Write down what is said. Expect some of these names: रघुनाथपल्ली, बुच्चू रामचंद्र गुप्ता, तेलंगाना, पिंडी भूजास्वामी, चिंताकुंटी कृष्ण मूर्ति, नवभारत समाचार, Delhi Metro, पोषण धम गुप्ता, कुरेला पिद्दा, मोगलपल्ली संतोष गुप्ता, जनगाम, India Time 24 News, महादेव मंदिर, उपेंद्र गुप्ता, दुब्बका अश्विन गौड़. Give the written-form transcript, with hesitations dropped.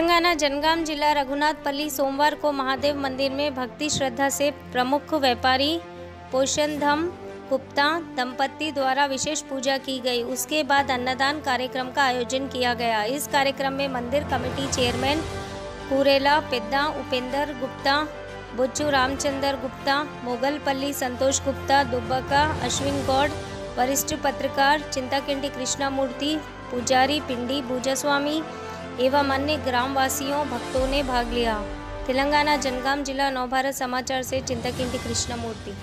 तेलंगाना जनगाम जिला रघुनाथपल्ली सोमवार को महादेव मंदिर में भक्ति श्रद्धा से प्रमुख व्यापारी पोषण धम गुप्ता दंपति द्वारा विशेष पूजा की गई। उसके बाद अन्नदान कार्यक्रम का आयोजन किया गया। इस कार्यक्रम में मंदिर कमेटी चेयरमैन कुरेला पिद्दा, उपेंद्र गुप्ता, बुच्चू रामचंद्र गुप्ता, मोगलपल्ली संतोष गुप्ता, दुब्बका अश्विन गौड़, वरिष्ठ पत्रकार चिंताकुंटी कृष्ण मूर्ति, पुजारी पिंडी भूजास्वामी एवं अन्य ग्रामवासियों भक्तों ने भाग लिया। तेलंगाना जनगाम जिला नवभारत समाचार से चिंताकुंटी कृष्ण मूर्ति।